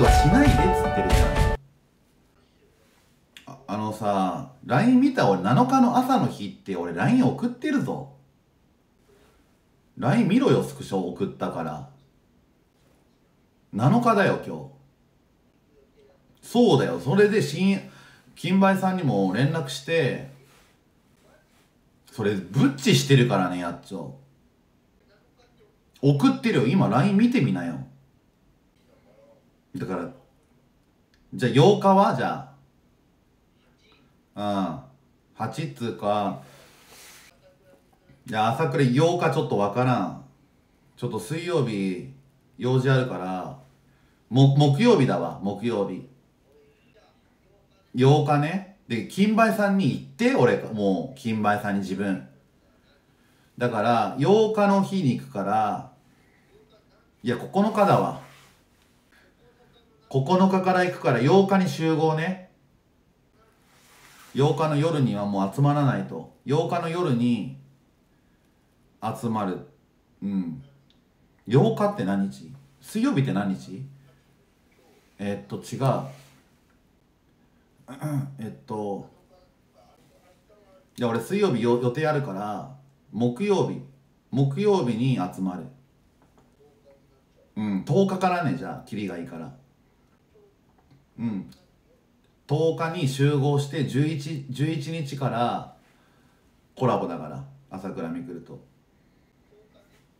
はしないでっつってるじゃん。あのさ、 LINE 見た？俺7日の朝の日って俺 LINE 送ってるぞ。 LINE 見ろよ、スクショ送ったから。7日だよ今日。そうだよ、それで金梅さんにも連絡して、それブッチしてるからね、やっちょ。送ってるよ、今 LINE 見てみなよ。だからじゃあ8日は、じゃあ8つか、じゃあ朝倉8日ちょっとわからん。ちょっと水曜日用事あるから、木曜日だわ、木曜日8日ね。で金梅さんに行って、俺もう金梅さんに自分だから8日の日に行くから、いや9日だわ、9日から行くから8日に集合ね。8日の夜にはもう集まらないと。8日の夜に集まる。うん、8日って何日？水曜日って何日？違う、じゃあ俺水曜日予定あるから、木曜日に集まる。うん、10日からね。じゃあキリがいいから、うん、10日に集合して、11日からコラボだから、朝倉未来と。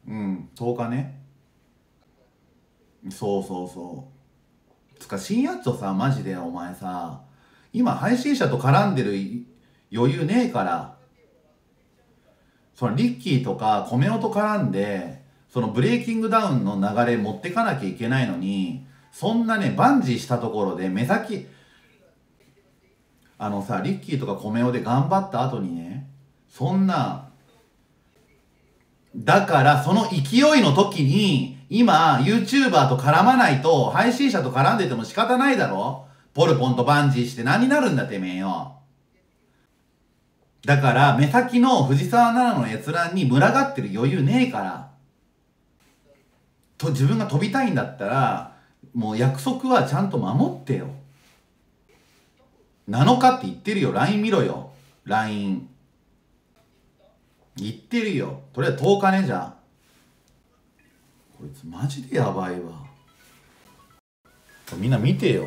うん、10日ね。そうそうそう。つか新やっちょさ、マジでお前さ、今配信者と絡んでる余裕ねえから、そのリッキーとかコメオと絡んで、そのブレイキングダウンの流れ持ってかなきゃいけないのに、そんなね、バンジーしたところで目先、あのさ、リッキーとかコメオで頑張った後にね、そんな、だからその勢いの時に、今 YouTuber と絡まないと、配信者と絡んでても仕方ないだろ。ポルポンとバンジーして何になるんだてめえよ。だから目先の藤沢奈々の閲覧に群がってる余裕ねえから。と自分が飛びたいんだったら、もう約束はちゃんと守ってよ。7日って言ってるよ。 LINE 見ろよ、 LINE 言ってるよ。とりあえず10日ね。じゃあこいつマジでやばいわ。みんな見てよ、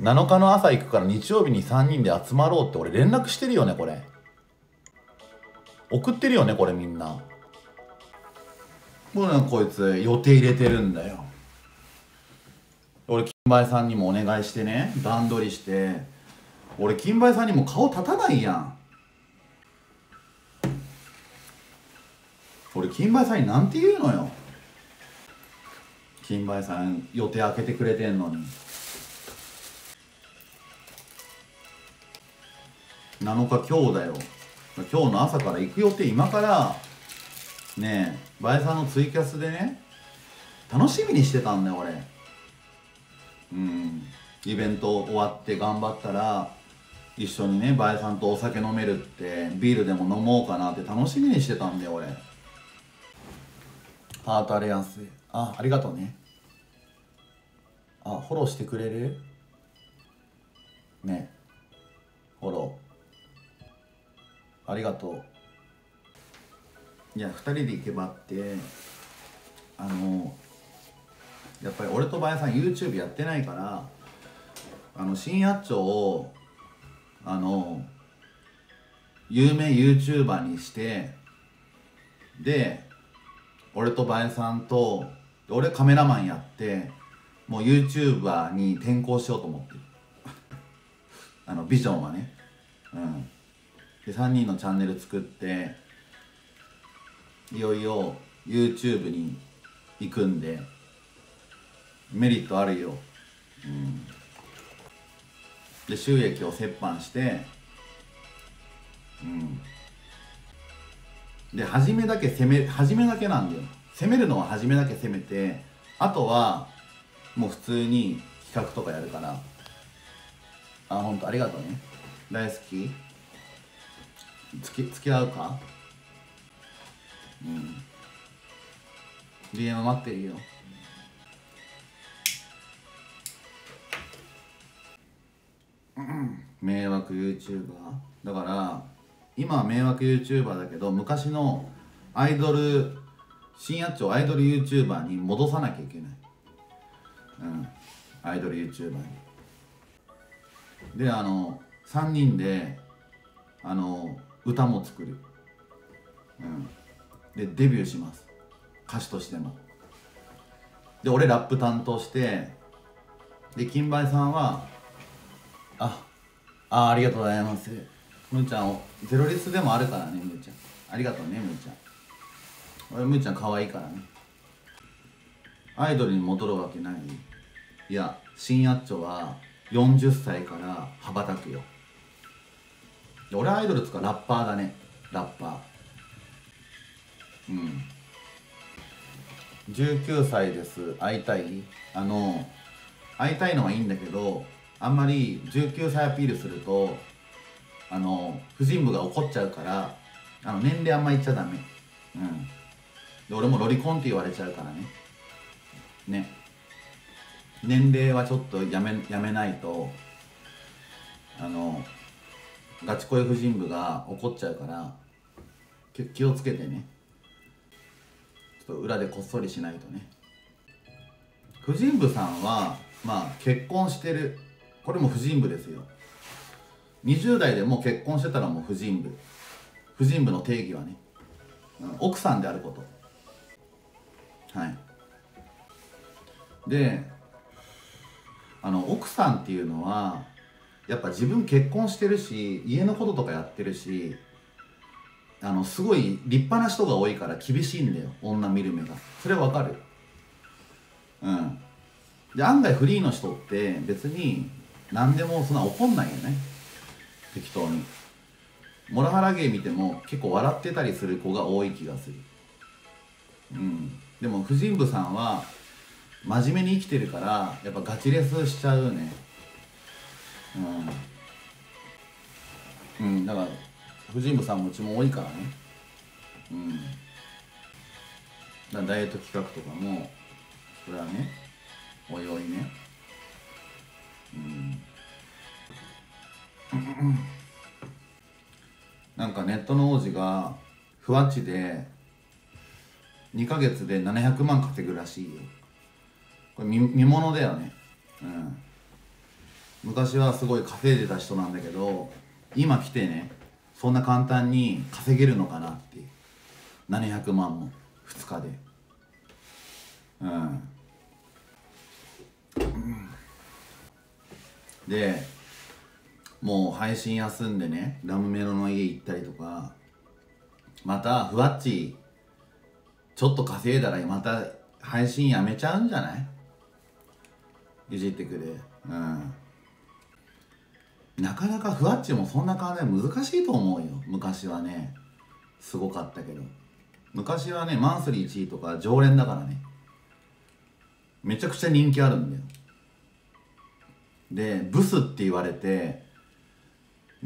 7日の朝行くから日曜日に3人で集まろうって俺連絡してるよね。これ送ってるよね、これみんな。もうなんかこいつ予定入れてるんだよ。俺金梅さんにもお願いしてね、段取りして。俺金梅さんにも顔立たないやん。俺金梅さんになんて言うのよ。金梅さん予定開けてくれてんのに。7日今日だよ。今日の朝から行く予定。今からねえ、バエさんのツイキャスでね、楽しみにしてたんだよ俺。うん、イベント終わって頑張ったら一緒にね、バエさんとお酒飲めるって、ビールでも飲もうかなって楽しみにしてたんだよ俺。ハートアレアンス、あ、ありがとうね。あ、フォローしてくれるね、フォローありがとう。いや、2人で行けばって、やっぱり俺とバヤさん YouTube やってないから、新八丁を有名 YouTuber にして、で俺とバヤさんと俺カメラマンやって、もう YouTuber に転向しようと思ってるビジョンはね。うん、で3人のチャンネル作って、いよいよ YouTube に行くんで、メリットあるよ。うん、で収益を折半して、うんで初めだけなんだよ。攻めるのは初めだけ攻めて、あとはもう普通に企画とかやるから。あ、ほんとありがとうね、大好き。付き合うか。うん、 DM 待ってるよ。惑 YouTuber だから、今は迷惑 YouTuber だけど、昔のアイドル深夜町アイドル YouTuber に戻さなきゃいけない。アイドル YouTuber に。で3人で歌も作る、でデビューします、歌手としても。で俺ラップ担当して、で金梅さんは「ありがとうございます、むーちゃんをゼロリスでもあるからね、むーちゃんありがとうね、むーちゃん俺むーちゃん可愛いからね」。アイドルに戻るわけない。いや、新やっちょは40歳から羽ばたくよ。で俺アイドルつかラッパーだね、ラッパー。19歳です、会いたい。会いたいのはいいんだけど、あんまり19歳アピールすると婦人部が怒っちゃうから、年齢あんま言っちゃダメ。で俺もロリコンって言われちゃうからね。年齢はちょっとやめないとガチ恋婦人部が怒っちゃうから、気をつけてね。ちょっと裏でこっそりしないとね。婦人部さんはまあ結婚してる、これも婦人部ですよ。20代でもう結婚してたらもう婦人部。婦人部の定義はね、奥さんであること。はい。で奥さんっていうのはやっぱ自分結婚してるし、家のこととかやってるし、すごい立派な人が多いから厳しいんだよ、女見る目が。それわかる。で案外フリーの人って別に何でもそんな怒んないよね、適当に。モラハラ芸見ても結構笑ってたりする子が多い気がする。でも婦人部さんは真面目に生きてるから、やっぱガチレスしちゃうね。だから婦人部さんもうちも多いからね。だからダイエット企画とかもそれはね、おいおいね。なんかネットの王子がふわっちで2ヶ月で700万稼ぐらしいよ。これ見物だよね。昔はすごい稼いでた人なんだけど、今来てね、そんな簡単に稼げるのかなっていう。700万も2日で。でもう配信休んでね、ラムメロの家行ったりとか、またふわっちちょっと稼いだらまた配信やめちゃうんじゃない？いじってくれ。なかなかふわっちもそんな考え難しいと思うよ。昔はねすごかったけど、昔はねマンスリー1位とか常連だからね、めちゃくちゃ人気あるんだよ。でブスって言われて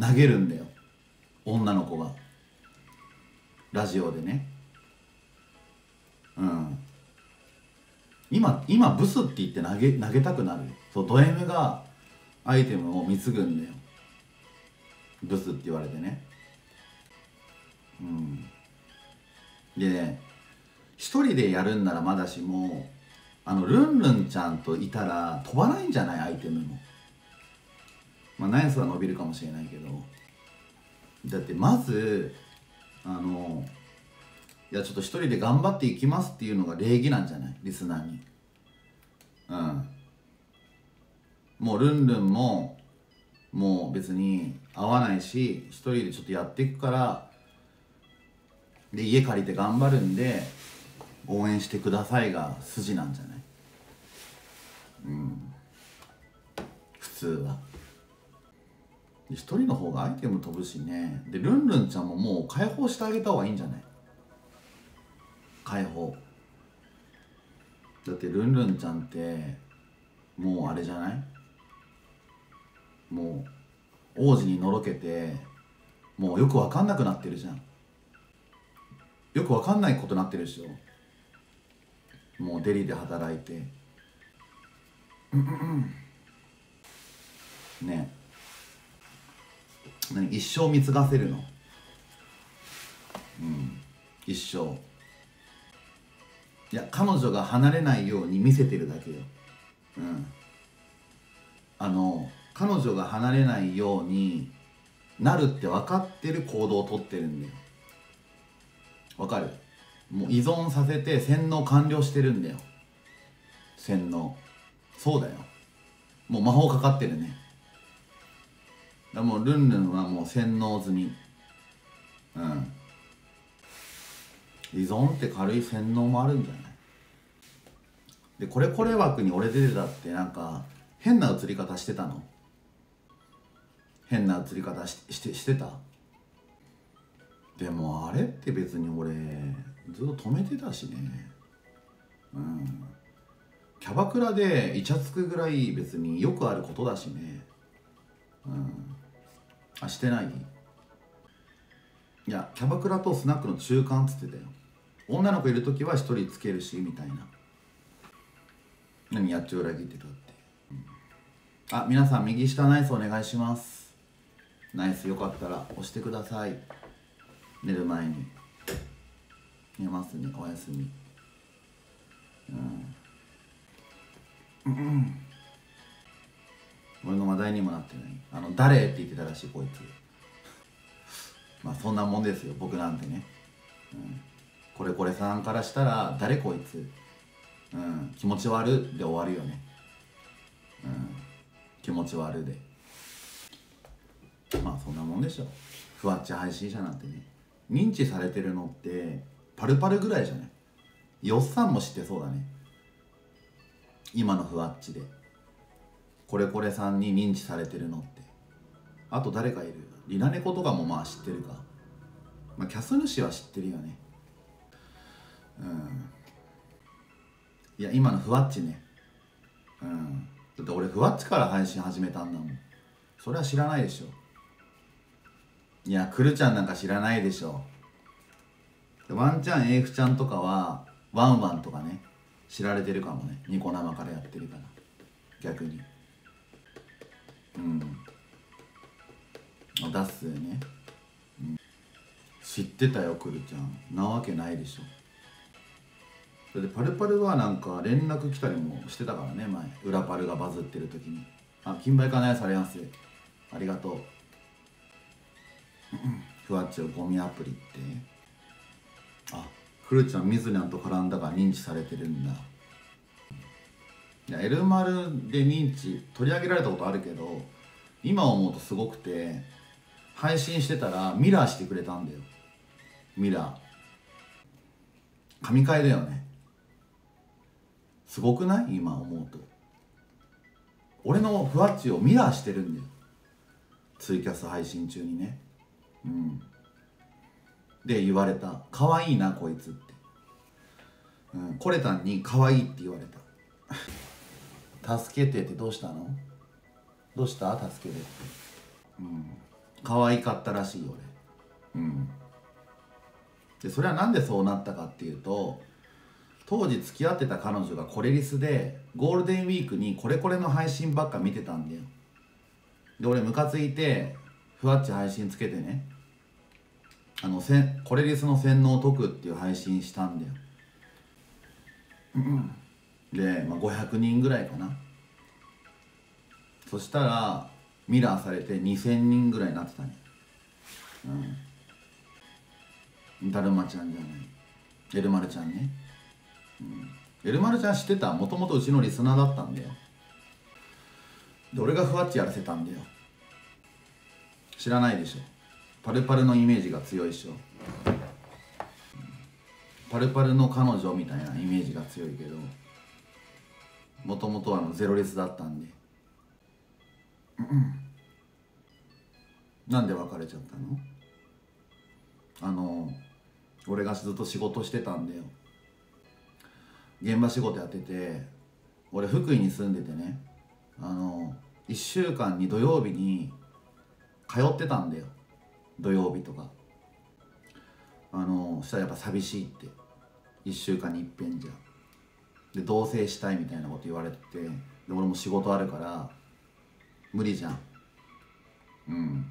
投げるんだよ、女の子がラジオでね。今ブスって言って投げたくなるよ。そうド M がアイテムを貢ぐんだよ、ブスって言われてね。でね、一人でやるんならまだしも、ルンルンちゃんといたら飛ばないんじゃない、アイテムも。ナイスは伸びるかもしれないけど、だってまずいやちょっと一人で頑張っていきますっていうのが礼儀なんじゃない、リスナーに。もうルンルンももう別に合わないし、一人でちょっとやっていくから、で家借りて頑張るんで応援してくださいが筋なんじゃない。普通は一人の方がアイテム飛ぶしね。でルンルンちゃんももう解放してあげた方がいいんじゃない、解放。だってルンルンちゃんってもうあれじゃない、もう王子にのろけて、もうよく分かんなくなってるじゃん。よく分かんないことになってるでしょ、もうデリで働いて。ね何、一生貢がせるの。うん、一生。いや、彼女が離れないように見せてるだけよ。うん。彼女が離れないようになるって分かってる行動をとってるんだよ。分かる？もう依存させて洗脳完了してるんだよ。洗脳。そうだよ。もう魔法かかってるね。だからもうルンルンはもう洗脳済み。うん。依存って軽い洗脳もあるんじゃない？で、これ枠に俺出てたってなんか変な映り方してたの？変な映り方してた？でもあれって別に俺ずっと止めてたしね。うん。キャバクラでイチャつくぐらい別によくあることだしね。うん。あ、してない？いや、キャバクラとスナックの中間っつってたよ。女の子いるときは一人つけるしみたいな。何やっちゃ裏切ってたって。うん、あ、皆さん右下ナイスお願いします。ナイスよかったら押してください。寝る前に寝ますね。おやすみ。うん、うんうん、俺の話題にもなってない。誰って言ってたらしいこいつまあそんなもんですよ僕なんてね、うん、これさんからしたら誰こいつ、うん、気持ち悪で終わるよね、うん、気持ち悪でまあそんなもんでしょ。ふわっち配信者なんてね、認知されてるのってパルパルぐらいじゃない？よっさんも知ってそうだね。今のふわっちでこれさんに認知されてるのって。あと誰かいる？りなねことかもまあ知ってるか。まあキャス主は知ってるよね。うん。いや今のふわっちね。うん。だって俺ふわっちから配信始めたんだもん。それは知らないでしょ。いや、くるちゃんなんか知らないでしょ。ワンちゃん、エイフちゃんとかは、ワンワンとかね、知られてるかもね。ニコ生からやってるから。逆に。うん。出すよね、うん。知ってたよ、くるちゃん。なわけないでしょ。だって、パルパルはなんか連絡来たりもしてたからね、前。裏パルがバズってる時に。あ、金杯かなやされやすい。ありがとう。ふわっちをゴミアプリって。あ、くるちゃんみずにゃんと絡んだが認知されてるんだ。いや、エルマルで認知取り上げられたことあるけど、今思うとすごくて、配信してたらミラーしてくれたんだよ。ミラー神回だよね。すごくない？今思うと俺のふわっちをミラーしてるんだよ、ツイキャス配信中にね。うん、で言われた「かわいいなこいつ」って、うん、コレタンに「かわいい」って言われた助けてってどうしたの？どうした助けてって、うん、かわいかったらしい俺、うん、でそれはなんでそうなったかっていうと、当時付き合ってた彼女がコレリスでゴールデンウィークにこれの配信ばっか見てたんだよ。で俺ムカついてふわっち配信つけてね、コレリスの洗脳を解くっていう配信したんだよ。で、まあ、500人ぐらいかな。そしたらミラーされて2000人ぐらいになってたね。うん。だるまちゃんじゃない、エルマルちゃんね、うん、エルマルちゃん知ってた？もともとうちのリスナーだったんだよ。で俺がふわっちやらせたんだよ。知らないでしょ。パルパルのイメージが強いでしょ。パルパルの彼女みたいなイメージが強いけど、もともとはゼロレスだったんで。なんで別れちゃったの？俺がずっと仕事してたんだよ。現場仕事やってて、俺福井に住んでてね、1週間に土曜日に通ってたんだよ。土曜日とかしたらやっぱ寂しいって、1週間にいっぺんじゃで同棲したいみたいなこと言われてて、で俺も仕事あるから無理じゃん、うん、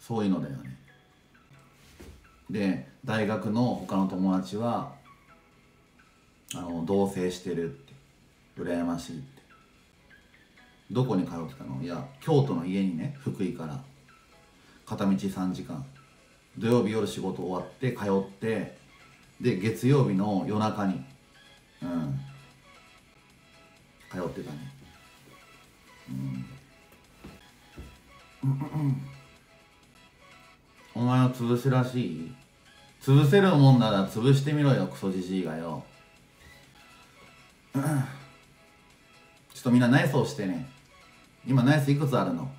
そういうのだよね。で大学の他の友達は同棲してるって羨ましいって。どこに通ってたの？いや京都の家にね、福井から片道3時間、土曜日夜仕事終わって通って、で月曜日の夜中に通ってたね。お前を潰すらしい。潰せるもんなら潰してみろよ、クソじじいがよ。ちょっとみんなナイスをしてね。今ナイスいくつあるの？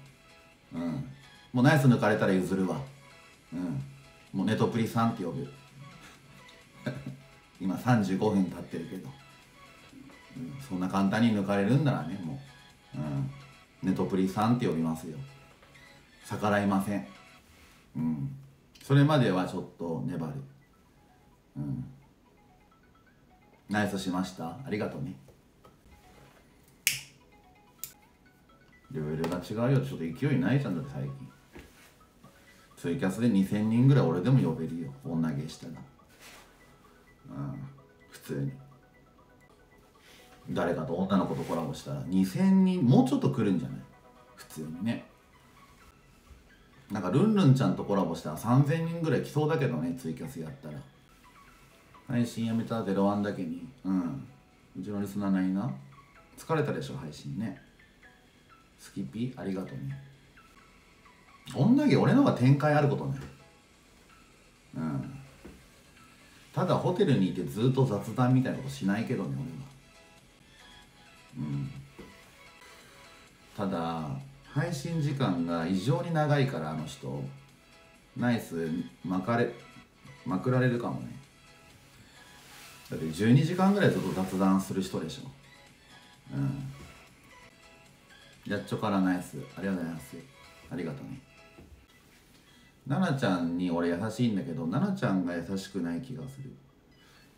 もうナイス抜かれたら譲るわ。もうネトプリさんって呼ぶ。今35分経ってるけど、そんな簡単に抜かれるんならね、もう、ネトプリさんって呼びますよ。逆らいません。それまではちょっと粘る。ナイスしました。ありがとうね。レベルが違うよ。ちょっと勢いないじゃんだって最近。ツイキャスで2000人ぐらい俺でも呼べるよ。女芸したら。普通に。誰かと女の子とコラボしたら2000人、もうちょっと来るんじゃない？普通にね。なんかルンルンちゃんとコラボしたら3000人ぐらい来そうだけどね、ツイキャスやったら。配信やめた01だけに。うちのリスナーないな。疲れたでしょ、配信ね。スキピありがとうね。女芸、俺の方が展開あることね。ただホテルにいてずっと雑談みたいなことしないけどね、俺は。ただ配信時間が異常に長いから、あの人ナイスまくられるかもね。だって12時間ぐらいずっと雑談する人でしょ。やっちょからナイスありがとうございます。ありがとうね。ななちゃんに俺優しいんだけど、ななちゃんが優しくない気がする。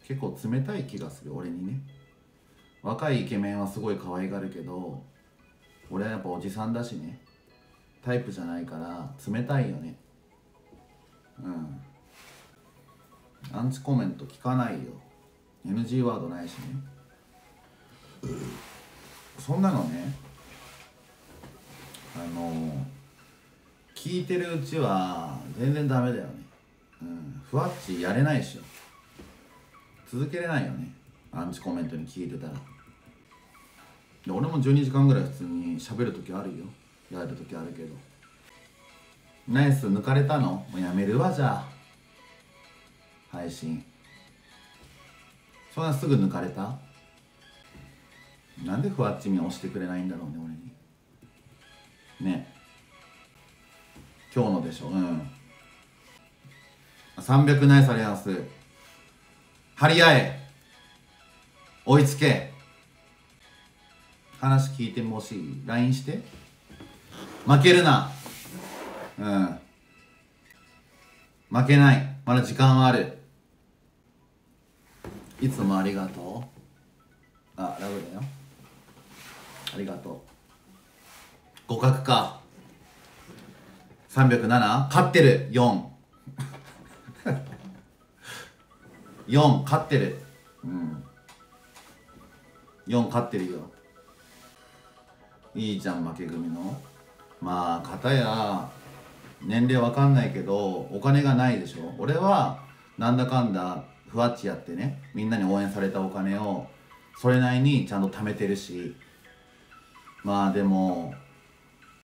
結構冷たい気がする、俺にね。若いイケメンはすごい可愛がるけど、俺はやっぱおじさんだしね、タイプじゃないから冷たいよね。アンチコメント聞かないよ。 NG ワードないしね。そんなのね、聞いてるうちは全然ダメだよね。ふわっちやれないでしょ、続けれないよね、アンチコメントに聞いてたら。で俺も12時間ぐらい普通に喋るときあるよ、やるときあるけど。ナイス抜かれたの？もうやめるわ、じゃあ配信。そんなすぐ抜かれた？なんでふわっちみ押してくれないんだろうね、俺にね。今日のでしょ。300ナイスアリアンス、張り合え、追いつけ。話聞いてもしい LINE して。負けるな。負けない、まだ時間はある。いつもありがとう。あ、ラブだよ、ありがとう。互角か。307、勝ってる。4 勝ってる。4勝ってるよ。いいじゃん、負け組の。まあ片や年齢わかんないけどお金がないでしょ。俺はなんだかんだふわっちやってね、みんなに応援されたお金をそれなりにちゃんと貯めてるし。まあでも